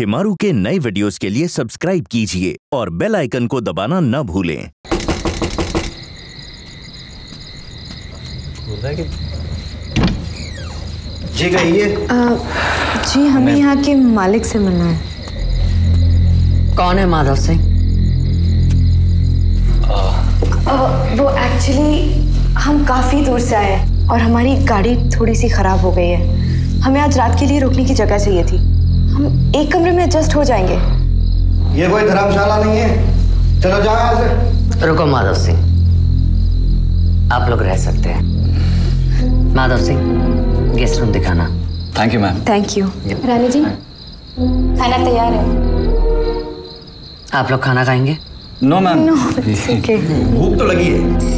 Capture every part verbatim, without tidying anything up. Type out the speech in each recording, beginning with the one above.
चिमारू के नए वीडियोस के लिए सब्सक्राइब कीजिए और बेल आइकन को दबाना ना भूलें। जी कहिए। जी हमें यहाँ के मालिक से मिलना है। कौन है माधव सिंह? वो एक्चुअली हम काफी दूर से आए हैं और हमारी गाड़ी थोड़ी सी खराब हो गई है। हमें आज रात के लिए रुकने की जगह चाहिए थी। हम एक कमरे में एडजस्ट हो जाएंगे। ये कोई धर्मशाला नहीं है। चलो जाओ यहाँ से। रुको माधव सिंह, आप लोग रह सकते हैं। माधव सिंह, गेस्ट रूम दिखाना। Thank you ma'am. Thank you. Rani ji, खाना तैयार है। आप लोग खाना खाएंगे? No ma'am. नो, ठीक है। भूख तो लगी है।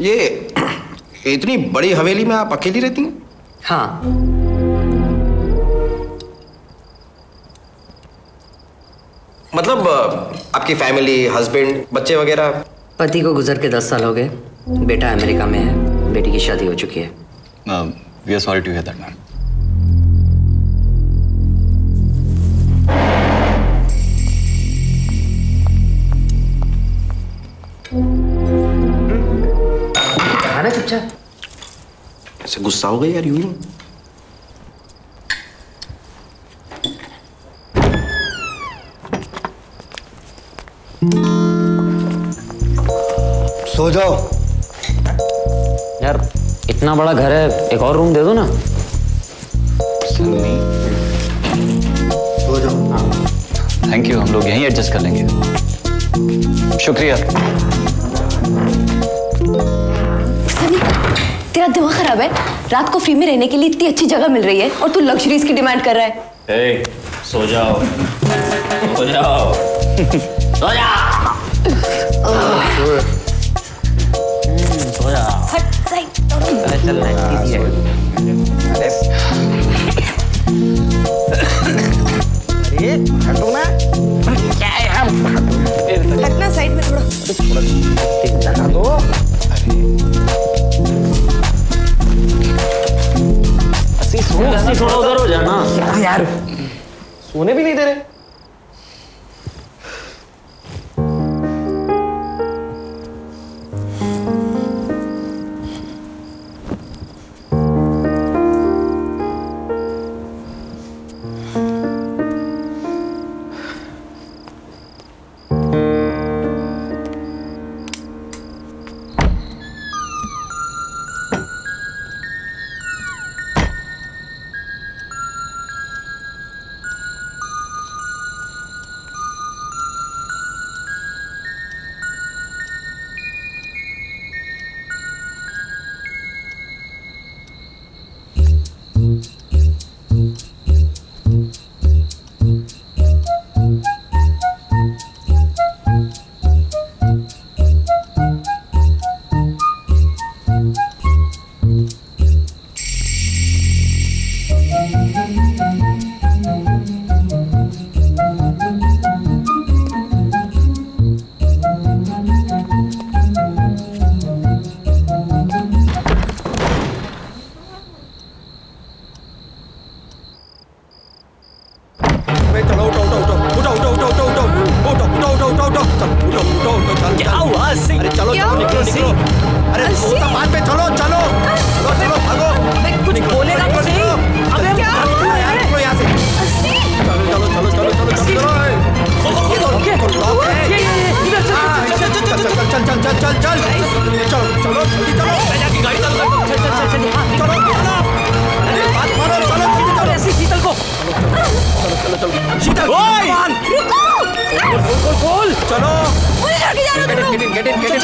ये इतनी बड़ी हवेली में आप अकेली रहती हैं? हाँ। मतलब आपकी फैमिली, हस्बैंड, बच्चे वगैरह? पति को गुजर के दस साल हो गए। बेटा अमेरिका में है, बेटी की शादी हो चुकी है। We are sorry to hear that ma'am. ऐसे गुस्सा हो गई यार यूं ही। सो जाओ यार, इतना बड़ा घर है, एक और रूम दे दो ना। सो जाओ। हाँ थैंक यू, हम लोग यहीं एडजस्ट कर लेंगे। शुक्रिया। तेरा दिमाग खराब है। रात को फ्री में रहने के लिए इतनी अच्छी जगह मिल रही है और तू लग्जरीज की डिमांड कर रहा है। ए, सो जाओ। सो जाओ। सो जाओ। सो जाओ। हट साइड। चल इजी है। अरे हटो ना। क्या है हम? हटना साइड में थोड़ा। थोड़ा लगा दो। अरे थोड़ा उधर हो जाना यार। सोने भी नहीं दे रहे।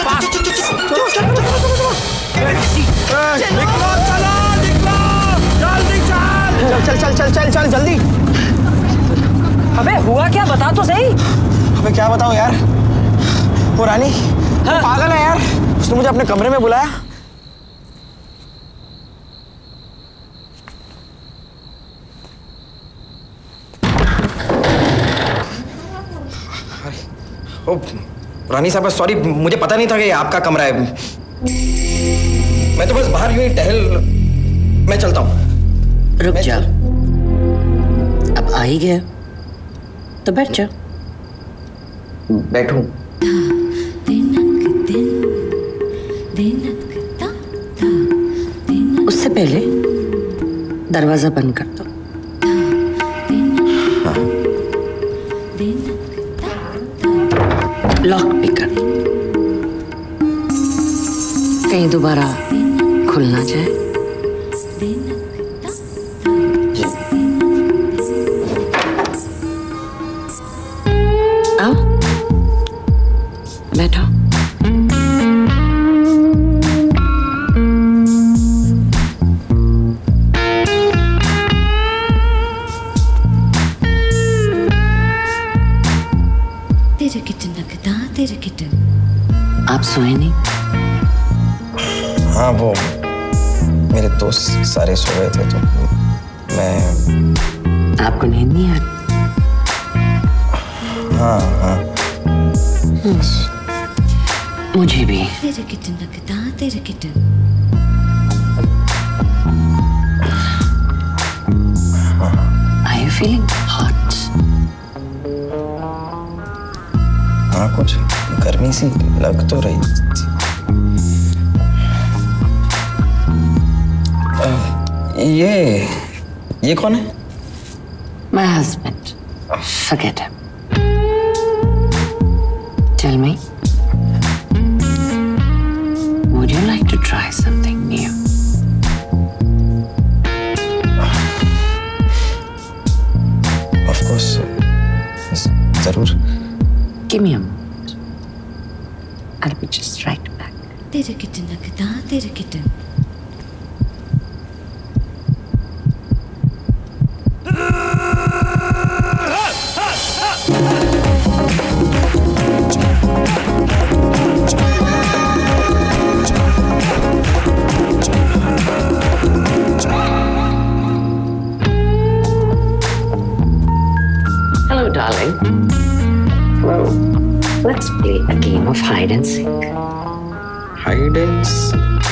पास। चलो चलो चलो चलो चल चल चल चल चल जल्दी। अबे हुआ क्या बता तो सही। अबे क्या बताऊं यार, वो रानी पागल है यार। उसने मुझे अपने कमरे में बुलाया। ओ, रानी साहब सॉरी, मुझे पता नहीं था कि आपका कमरा है। मैं तो बस बाहर यूं ही टहल। मैं चलता हूँ। रुक जा, अब आ ही गया तो बैठ जा। बैठूं? उससे पहले दरवाजा बंद कर दो। लॉक भी कर, कहीं दोबारा खुल ना जाए। आओ बैठो। आप सोए नहीं? हाँ वो मेरे दोस्त सारे सो गए थे तो मैं। आपको नींद नहीं आ रही? हाँ हाँ मुझे भी। तेरे किचन लगता, तेरे kitchen. Are you feeling hot? हाँ कुछ गर्मी सी लग तो रही थी। ये ये कौन है? My husband. Forget him. Tell me, would you like to try something new? Of course, जरूर। Give me a, I'll be just right back. तेरे किचन लगता, तेरे kitchen. Hello, darling. Hello. Let's play a game of hide and seek. Hide and seek?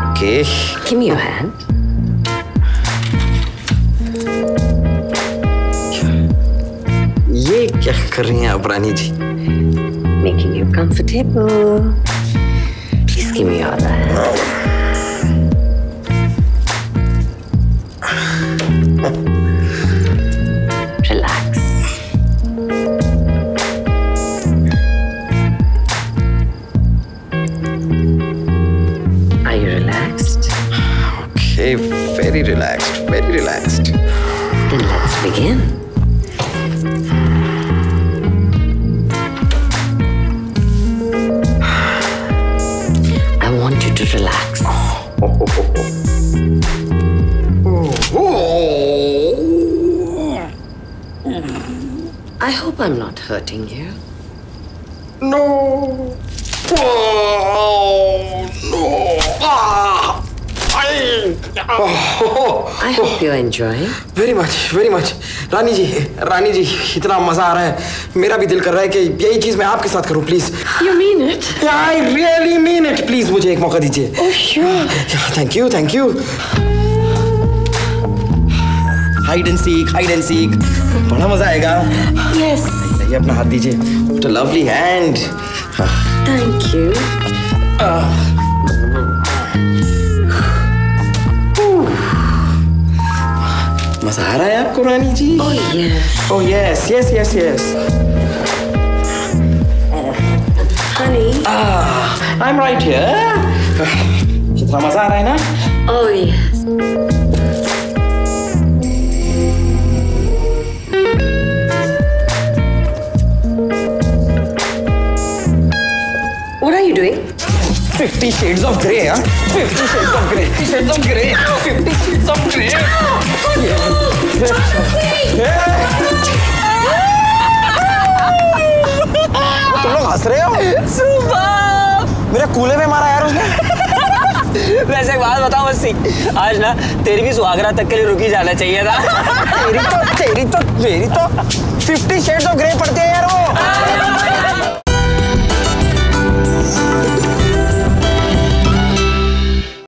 Okay. Give me your hand. ये क्या कर रही हैं आप रानी जी? Making you comfortable. Please give me your other hand. Very relaxed, very relaxed. Then let's begin. I want you to relax. Oh, oh, oh, oh. Oh. I hope I'm not hurting you. No. Oh, no. Ah. I hope you're enjoying. Very much, very much. रानी जी, रानी जी, इतना मजा आ रहा है। मेरा भी दिल कर रहा है कि यही चीज मैं आपके साथ करूं, please. You mean it? Yeah, I really mean it. Please, मुझे एक मौका दीजिए. Oh sure. Thank you, thank you. Hide and seek, hide and seek. बड़ा मजा आएगा. Yes. ये अपना हाथ दीजिए. What a lovely hand. Thank you. मजा आ रहा है आपको रानी जी? Oh yes. Oh yes, yes, yes, yes. Honey. Ah, I'm right here. कितना मजा आ रहा है ना? Oh yes. Fifty Shades of Grey है, Fifty Shades of Grey, Fifty Shades of Grey, Fifty Shades of Grey. तुम लोग हंस रहे हो? सुबह मेरे कूले में मारा यार उसने। वैसे एक बात बताओ मस्सी, आज ना तेरी भी सुहागरा तक के लिए रुकी जाना चाहिए था। तेरी तो तेरी तो तेरी तो फिफ्टी शेड्स ऑफ ग्रे पड़ते हैं यार वो।